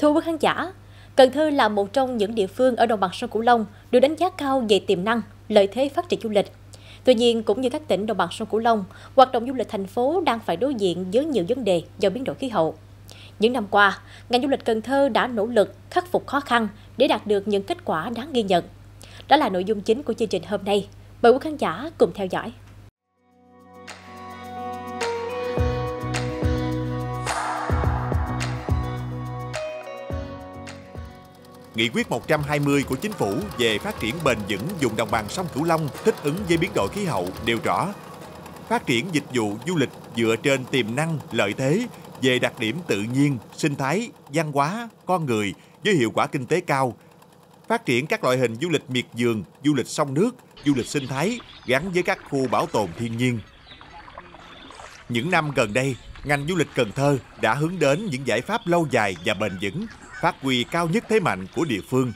Thưa quý khán giả, Cần Thơ là một trong những địa phương ở đồng bằng sông Cửu Long được đánh giá cao về tiềm năng, lợi thế phát triển du lịch. Tuy nhiên, cũng như các tỉnh đồng bằng sông Cửu Long, hoạt động du lịch thành phố đang phải đối diện với nhiều vấn đề do biến đổi khí hậu. Những năm qua, ngành du lịch Cần Thơ đã nỗ lực khắc phục khó khăn để đạt được những kết quả đáng ghi nhận. Đó là nội dung chính của chương trình hôm nay. Mời quý khán giả cùng theo dõi. Nghị quyết 120 của Chính phủ về phát triển bền vững vùng đồng bằng sông Cửu Long thích ứng với biến đổi khí hậu nêu rõ phát triển dịch vụ du lịch dựa trên tiềm năng, lợi thế về đặc điểm tự nhiên, sinh thái, văn hóa, con người với hiệu quả kinh tế cao, phát triển các loại hình du lịch miệt vườn, du lịch sông nước, du lịch sinh thái gắn với các khu bảo tồn thiên nhiên. Những năm gần đây, ngành du lịch Cần Thơ đã hướng đến những giải pháp lâu dài và bền vững, phát huy cao nhất thế mạnh của địa phương.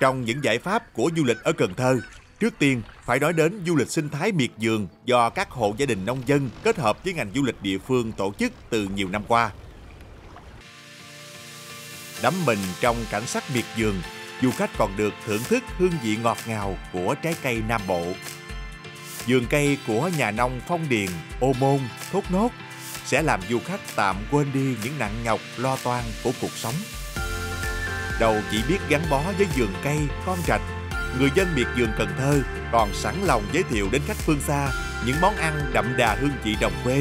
Trong những giải pháp của du lịch ở Cần Thơ, trước tiên phải nói đến du lịch sinh thái miệt vườn do các hộ gia đình nông dân kết hợp với ngành du lịch địa phương tổ chức từ nhiều năm qua. Đắm mình trong cảnh sắc miệt vườn, du khách còn được thưởng thức hương vị ngọt ngào của trái cây Nam Bộ. Vườn cây của nhà nông Phong Điền, Ô Môn, Thốt Nốt sẽ làm du khách tạm quên đi những nặng nhọc lo toan của cuộc sống. Đầu chỉ biết gắn bó với vườn cây, con rạch, người dân miệt vườn Cần Thơ còn sẵn lòng giới thiệu đến khách phương xa những món ăn đậm đà hương vị đồng quê,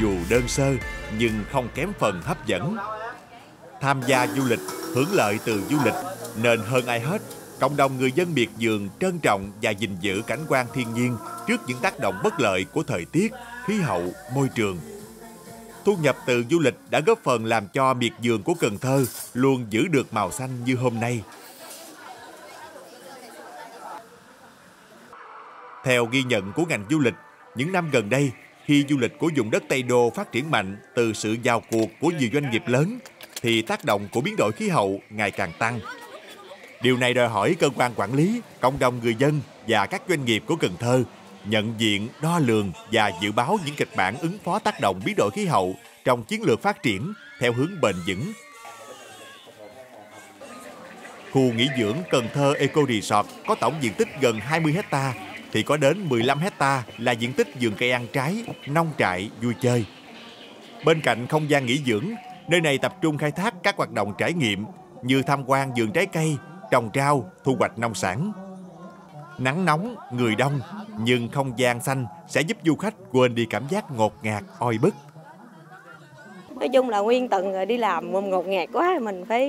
dù đơn sơ nhưng không kém phần hấp dẫn. Tham gia du lịch, hưởng lợi từ du lịch nên hơn ai hết, cộng đồng người dân miệt vườn trân trọng và gìn giữ cảnh quan thiên nhiên trước những tác động bất lợi của thời tiết, khí hậu, môi trường. Thu nhập từ du lịch đã góp phần làm cho miệt vườn của Cần Thơ luôn giữ được màu xanh như hôm nay. Theo ghi nhận của ngành du lịch, những năm gần đây, khi du lịch của vùng đất Tây Đô phát triển mạnh từ sự vào cuộc của nhiều doanh nghiệp lớn, thì tác động của biến đổi khí hậu ngày càng tăng. Điều này đòi hỏi cơ quan quản lý, cộng đồng người dân và các doanh nghiệp của Cần Thơ nhận diện, đo lường và dự báo những kịch bản ứng phó tác động biến đổi khí hậu trong chiến lược phát triển theo hướng bền vững. Khu nghỉ dưỡng Cần Thơ Eco Resort có tổng diện tích gần 20 hecta thì có đến 15 hecta là diện tích vườn cây ăn trái, nông trại, vui chơi. Bên cạnh không gian nghỉ dưỡng, nơi này tập trung khai thác các hoạt động trải nghiệm như tham quan vườn trái cây, trồng rau, thu hoạch nông sản. Nắng nóng, người đông, nhưng không gian xanh sẽ giúp du khách quên đi cảm giác ngột ngạt, oi bức. Nói chung là nguyên tuần rồi đi làm ngột ngạt quá,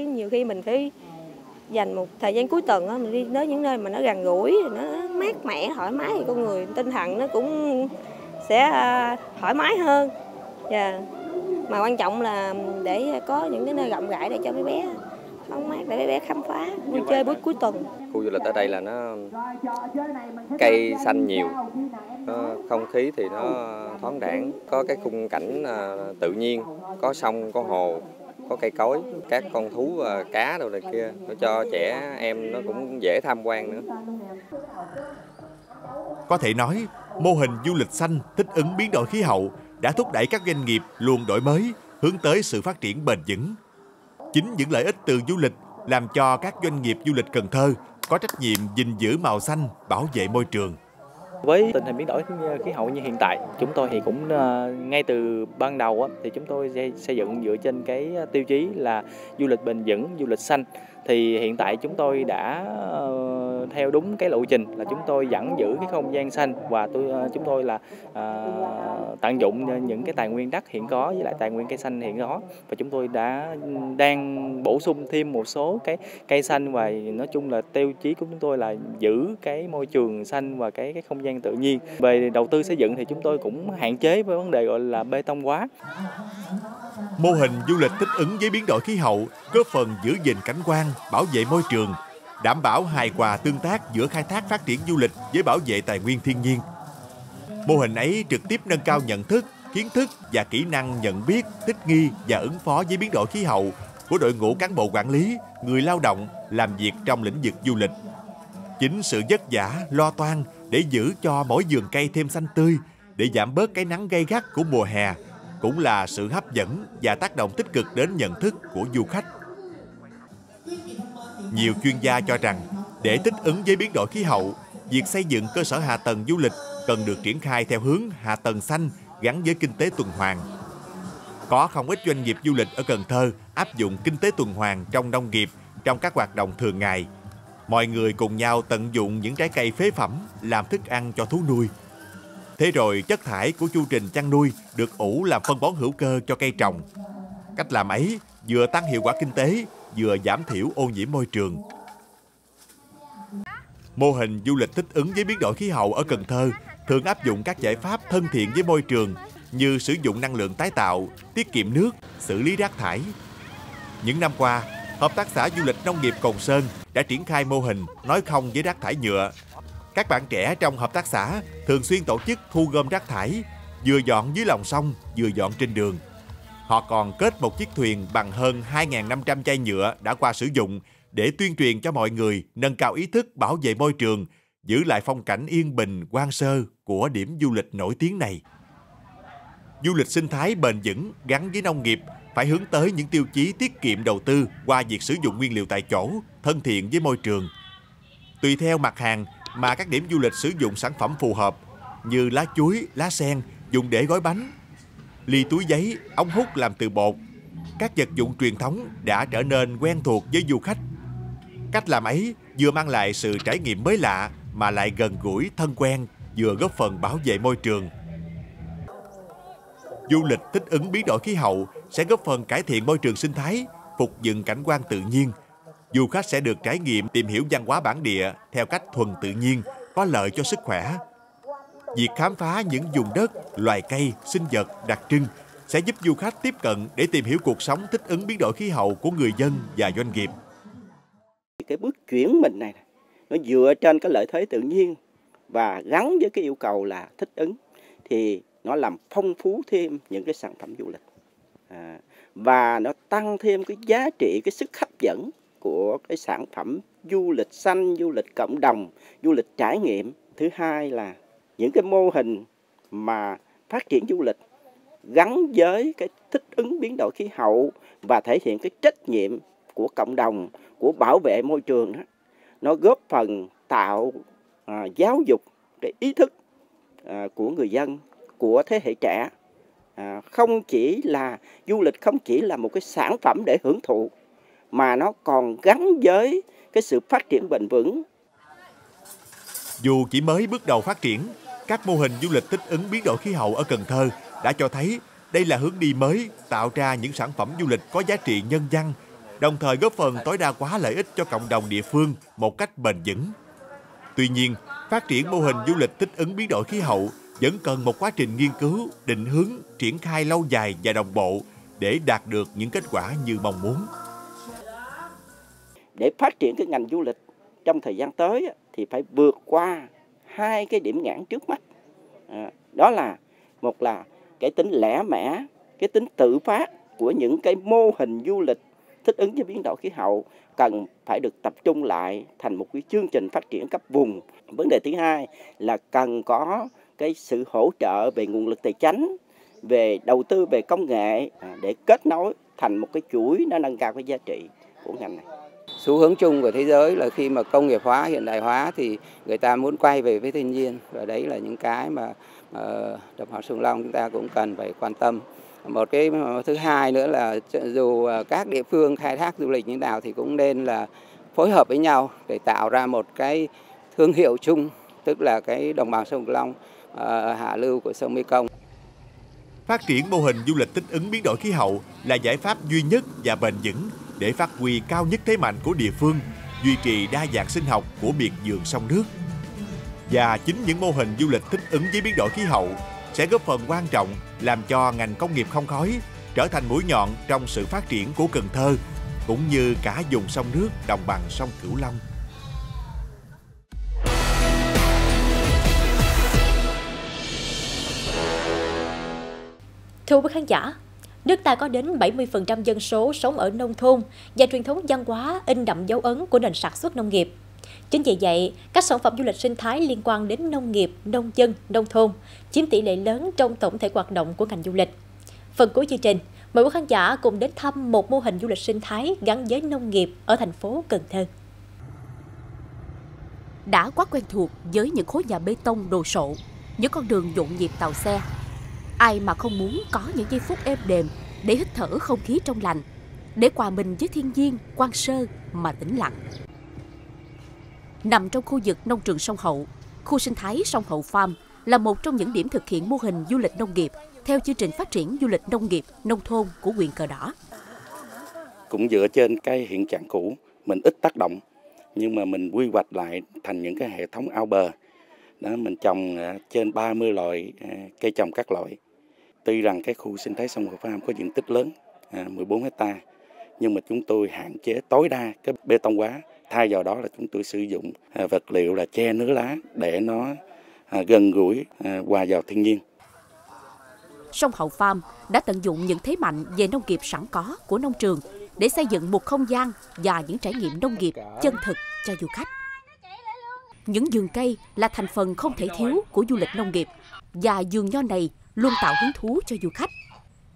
nhiều khi mình phải dành một thời gian cuối tuần đó, mình đi đến những nơi mà nó gần gũi, nó mát mẻ, thoải mái thì con người tinh thần nó cũng sẽ thoải mái hơn. Mà quan trọng là để có những cái nơi rộng rãi để cho mấy bé không mát để bé khám phá vui chơi buổi cuối tuần. Khu du lịch ở đây là nó cây xanh nhiều, không khí thì nó thoáng đãng, có cái khung cảnh tự nhiên, có sông, có hồ, có cây cối, các con thú cá đồ này kia, nó cho trẻ em nó cũng dễ tham quan nữa. Có thể nói mô hình du lịch xanh thích ứng biến đổi khí hậu đã thúc đẩy các doanh nghiệp luôn đổi mới, hướng tới sự phát triển bền vững. Chính những lợi ích từ du lịch làm cho các doanh nghiệp du lịch Cần Thơ có trách nhiệm gìn giữ màu xanh, bảo vệ môi trường. Với tình hình biến đổi khí hậu như hiện tại, chúng tôi thì cũng ngay từ ban đầu thì chúng tôi xây dựng dựa trên cái tiêu chí là du lịch bền vững, du lịch xanh. Thì hiện tại chúng tôi đã theo đúng cái lộ trình là chúng tôi vẫn giữ cái không gian xanh và chúng tôi là tận dụng những cái tài nguyên đất hiện có với lại tài nguyên cây xanh hiện có, và chúng tôi đang bổ sung thêm một số cái cây xanh, và nói chung là tiêu chí của chúng tôi là giữ cái môi trường xanh và cái không gian tự nhiên. Về đầu tư xây dựng thì chúng tôi cũng hạn chế với vấn đề gọi là bê tông hóa. Mô hình du lịch thích ứng với biến đổi khí hậu góp phần giữ gìn cảnh quan, bảo vệ môi trường, đảm bảo hài hòa tương tác giữa khai thác phát triển du lịch với bảo vệ tài nguyên thiên nhiên. Mô hình ấy trực tiếp nâng cao nhận thức, kiến thức và kỹ năng nhận biết, thích nghi và ứng phó với biến đổi khí hậu của đội ngũ cán bộ quản lý, người lao động làm việc trong lĩnh vực du lịch. Chính sự vất vả, lo toan để giữ cho mỗi vườn cây thêm xanh tươi, để giảm bớt cái nắng gay gắt của mùa hè, cũng là sự hấp dẫn và tác động tích cực đến nhận thức của du khách. Nhiều chuyên gia cho rằng, để thích ứng với biến đổi khí hậu, việc xây dựng cơ sở hạ tầng du lịch cần được triển khai theo hướng hạ tầng xanh gắn với kinh tế tuần hoàn. Có không ít doanh nghiệp du lịch ở Cần Thơ áp dụng kinh tế tuần hoàn trong nông nghiệp, trong các hoạt động thường ngày. Mọi người cùng nhau tận dụng những trái cây phế phẩm làm thức ăn cho thú nuôi. Thế rồi chất thải của chu trình chăn nuôi được ủ làm phân bón hữu cơ cho cây trồng. Cách làm ấy vừa tăng hiệu quả kinh tế, vừa giảm thiểu ô nhiễm môi trường. Mô hình du lịch thích ứng với biến đổi khí hậu ở Cần Thơ thường áp dụng các giải pháp thân thiện với môi trường như sử dụng năng lượng tái tạo, tiết kiệm nước, xử lý rác thải. Những năm qua, Hợp tác xã Du lịch Nông nghiệp Cồn Sơn đã triển khai mô hình nói không với rác thải nhựa. Các bạn trẻ trong hợp tác xã thường xuyên tổ chức thu gom rác thải, vừa dọn dưới lòng sông, vừa dọn trên đường. Họ còn kết một chiếc thuyền bằng hơn 2.500 chai nhựa đã qua sử dụng để tuyên truyền cho mọi người nâng cao ý thức bảo vệ môi trường, giữ lại phong cảnh yên bình, hoang sơ của điểm du lịch nổi tiếng này. Du lịch sinh thái bền vững gắn với nông nghiệp phải hướng tới những tiêu chí tiết kiệm đầu tư qua việc sử dụng nguyên liệu tại chỗ, thân thiện với môi trường. Tùy theo mặt hàng mà các điểm du lịch sử dụng sản phẩm phù hợp như lá chuối, lá sen dùng để gói bánh, ly túi giấy, ống hút làm từ bột. Các vật dụng truyền thống đã trở nên quen thuộc với du khách. Cách làm ấy vừa mang lại sự trải nghiệm mới lạ mà lại gần gũi thân quen, vừa góp phần bảo vệ môi trường. Du lịch thích ứng biến đổi khí hậu sẽ góp phần cải thiện môi trường sinh thái, phục dựng cảnh quan tự nhiên. Du khách sẽ được trải nghiệm tìm hiểu văn hóa bản địa theo cách thuần tự nhiên, có lợi cho sức khỏe. Việc khám phá những vùng đất, loài cây, sinh vật đặc trưng sẽ giúp du khách tiếp cận để tìm hiểu cuộc sống thích ứng biến đổi khí hậu của người dân và doanh nghiệp. Cái bước chuyển mình này nó dựa trên cái lợi thế tự nhiên và gắn với cái yêu cầu là thích ứng thì nó làm phong phú thêm những cái sản phẩm du lịch và nó tăng thêm cái giá trị, cái sức hấp dẫn của cái sản phẩm du lịch xanh, du lịch cộng đồng, du lịch trải nghiệm. Thứ hai là những cái mô hình mà phát triển du lịch gắn với cái thích ứng biến đổi khí hậu và thể hiện cái trách nhiệm của cộng đồng, của bảo vệ môi trường đó, nó góp phần tạo giáo dục cái ý thức của người dân, của thế hệ trẻ. Không chỉ là du lịch, không chỉ là một cái sản phẩm để hưởng thụ mà nó còn gắn với cái sự phát triển bền vững. Dù chỉ mới bước đầu phát triển, các mô hình du lịch thích ứng biến đổi khí hậu ở Cần Thơ đã cho thấy đây là hướng đi mới, tạo ra những sản phẩm du lịch có giá trị nhân văn, đồng thời góp phần tối đa hóa lợi ích cho cộng đồng địa phương một cách bền vững. Tuy nhiên, phát triển mô hình du lịch thích ứng biến đổi khí hậu vẫn cần một quá trình nghiên cứu, định hướng, triển khai lâu dài và đồng bộ để đạt được những kết quả như mong muốn. Để phát triển cái ngành du lịch trong thời gian tới thì phải vượt qua hai cái điểm nghẽn trước mắt. Đó là một là cái tính lẻ mẻ, cái tính tự phát của những cái mô hình du lịch thích ứng với biến đổi khí hậu cần phải được tập trung lại thành một cái chương trình phát triển cấp vùng. Vấn đề thứ hai là cần có cái sự hỗ trợ về nguồn lực tài chính, về đầu tư, về công nghệ để kết nối thành một cái chuỗi nó nâng cao cái giá trị của ngành này. Xu hướng chung của thế giới là khi mà công nghiệp hóa, hiện đại hóa thì người ta muốn quay về với thiên nhiên, và đấy là những cái mà Đồng bằng Sông Cửu Long chúng ta cũng cần phải quan tâm. Một cái thứ hai nữa là dù các địa phương khai thác du lịch như nào thì cũng nên là phối hợp với nhau để tạo ra một cái thương hiệu chung, tức là cái Đồng bằng Sông Cửu Long, hạ lưu của sông Mekong. Phát triển mô hình du lịch thích ứng biến đổi khí hậu là giải pháp duy nhất và bền vững để phát huy cao nhất thế mạnh của địa phương, duy trì đa dạng sinh học của miệt vườn sông nước. Và chính những mô hình du lịch thích ứng với biến đổi khí hậu sẽ góp phần quan trọng làm cho ngành công nghiệp không khói trở thành mũi nhọn trong sự phát triển của Cần Thơ, cũng như cả vùng sông nước đồng bằng sông Cửu Long. Thưa quý khán giả, nước ta có đến 70% dân số sống ở nông thôn và truyền thống văn hóa in đậm dấu ấn của nền sản xuất nông nghiệp. Chính vì vậy, các sản phẩm du lịch sinh thái liên quan đến nông nghiệp, nông dân, nông thôn chiếm tỷ lệ lớn trong tổng thể hoạt động của ngành du lịch. Phần cuối chương trình, mời quý khán giả cùng đến thăm một mô hình du lịch sinh thái gắn với nông nghiệp ở thành phố Cần Thơ. Đã quá quen thuộc với những khối nhà bê tông đồ sộ, những con đường nhộn nhịp tàu xe. Ai mà không muốn có những giây phút êm đềm để hít thở không khí trong lành, để hòa mình với thiên nhiên quang sơ mà tĩnh lặng. Nằm trong khu vực nông trường Sông Hậu, khu sinh thái Sông Hậu Farm là một trong những điểm thực hiện mô hình du lịch nông nghiệp theo chương trình phát triển du lịch nông nghiệp, nông thôn của huyện Cờ Đỏ. Cũng dựa trên cái hiện trạng cũ, mình ít tác động, nhưng mà mình quy hoạch lại thành những cái hệ thống ao bờ. Đó, mình trồng trên 30 loại cây trồng các loại. Tuy rằng cái khu sinh thái Sông Hậu Farm có diện tích lớn, 14 hectare, nhưng mà chúng tôi hạn chế tối đa cái bê tông hóa. Thay vào đó là chúng tôi sử dụng vật liệu là tre nứa lá để nó gần gũi hòa vào thiên nhiên. Sông Hậu Farm đã tận dụng những thế mạnh về nông nghiệp sẵn có của nông trường để xây dựng một không gian và những trải nghiệm nông nghiệp chân thực cho du khách. Những vườn cây là thành phần không thể thiếu của du lịch nông nghiệp và vườn nho này luôn tạo hứng thú cho du khách.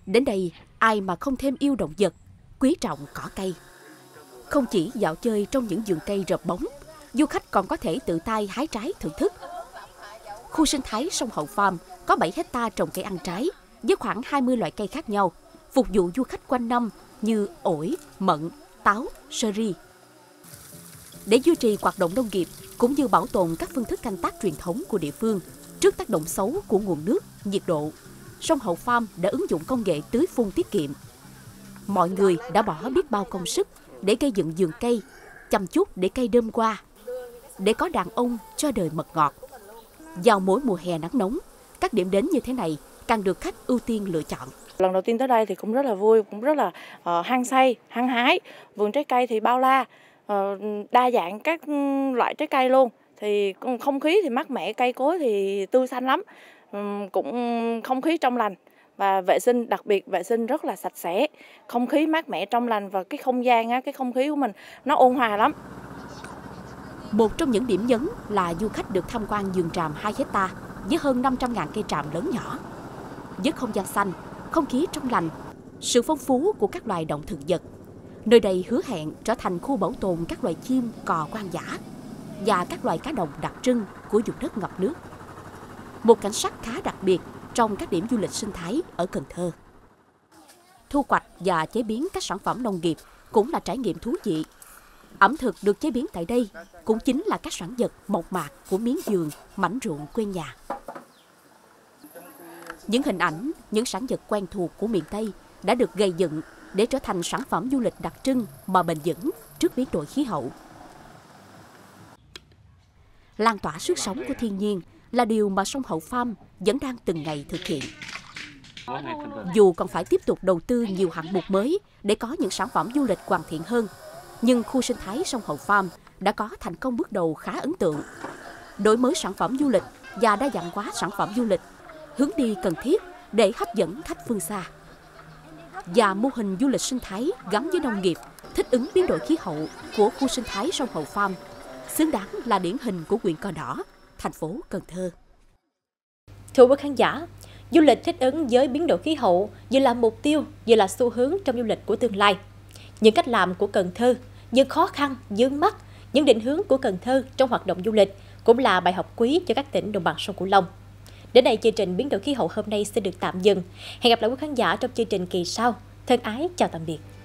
Đến đây, ai mà không thêm yêu động vật, quý trọng cỏ cây. Không chỉ dạo chơi trong những vườn cây rợp bóng, du khách còn có thể tự tay hái trái thưởng thức. Khu sinh thái Sông Hậu Farm có 7 hectare trồng cây ăn trái với khoảng 20 loại cây khác nhau, phục vụ du khách quanh năm như ổi, mận, táo, sơ ri. Để duy trì hoạt động nông nghiệp cũng như bảo tồn các phương thức canh tác truyền thống của địa phương trước tác động xấu của nguồn nước, nhiệt độ, Sông Hậu Farm đã ứng dụng công nghệ tưới phun tiết kiệm. Mọi người đã bỏ biết bao công sức để gây dựng vườn cây, chăm chút để cây đơm qua, để có đàn ông cho đời mật ngọt. Vào mỗi mùa hè nắng nóng, các điểm đến như thế này càng được khách ưu tiên lựa chọn. Lần đầu tiên tới đây thì cũng rất là vui, cũng rất là hăng say, hăng hái. Vườn trái cây thì bao la, đa dạng các loại trái cây luôn. Thì không khí thì mát mẻ, cây cối thì tươi xanh lắm, cũng không khí trong lành. Và vệ sinh, đặc biệt vệ sinh rất là sạch sẽ, không khí mát mẻ trong lành và cái không gian, cái không khí của mình nó ôn hòa lắm. Một trong những điểm nhấn là du khách được tham quan vườn tràm 2 hectare với hơn 500.000 cây tràm lớn nhỏ. Với không gian xanh, không khí trong lành, sự phong phú của các loài động thực vật, nơi đây hứa hẹn trở thành khu bảo tồn các loài chim, cò hoang dã và các loài cá đồng đặc trưng của vùng đất ngập nước. Một cảnh sắc khá đặc biệt trong các điểm du lịch sinh thái ở Cần Thơ. Thu hoạch và chế biến các sản phẩm nông nghiệp cũng là trải nghiệm thú vị. Ẩm thực được chế biến tại đây cũng chính là các sản vật mộc mạc của miếng vườn, mảnh ruộng quê nhà. Những hình ảnh, những sản vật quen thuộc của miền Tây đã được gây dựng để trở thành sản phẩm du lịch đặc trưng mà bền vững trước biến đổi khí hậu. Lan tỏa sức sống của thiên nhiên là điều mà Sông Hậu Farm vẫn đang từng ngày thực hiện. Dù còn phải tiếp tục đầu tư nhiều hạng mục mới để có những sản phẩm du lịch hoàn thiện hơn, nhưng khu sinh thái Sông Hậu Farm đã có thành công bước đầu khá ấn tượng. Đổi mới sản phẩm du lịch và đa dạng hóa sản phẩm du lịch, hướng đi cần thiết để hấp dẫn khách phương xa. Và mô hình du lịch sinh thái gắn với nông nghiệp, thích ứng biến đổi khí hậu của khu sinh thái Sông Hậu Farm xứng đáng là điển hình của huyện Cờ Đỏ, thành phố Cần Thơ. Thưa quý khán giả, du lịch thích ứng với biến đổi khí hậu vừa là mục tiêu, vừa là xu hướng trong du lịch của tương lai. Những cách làm của Cần Thơ, những khó khăn, vướng mắc, những định hướng của Cần Thơ trong hoạt động du lịch cũng là bài học quý cho các tỉnh đồng bằng sông Cửu Long. Đến đây chương trình biến đổi khí hậu hôm nay sẽ được tạm dừng. Hẹn gặp lại quý khán giả trong chương trình kỳ sau. Thân ái chào tạm biệt.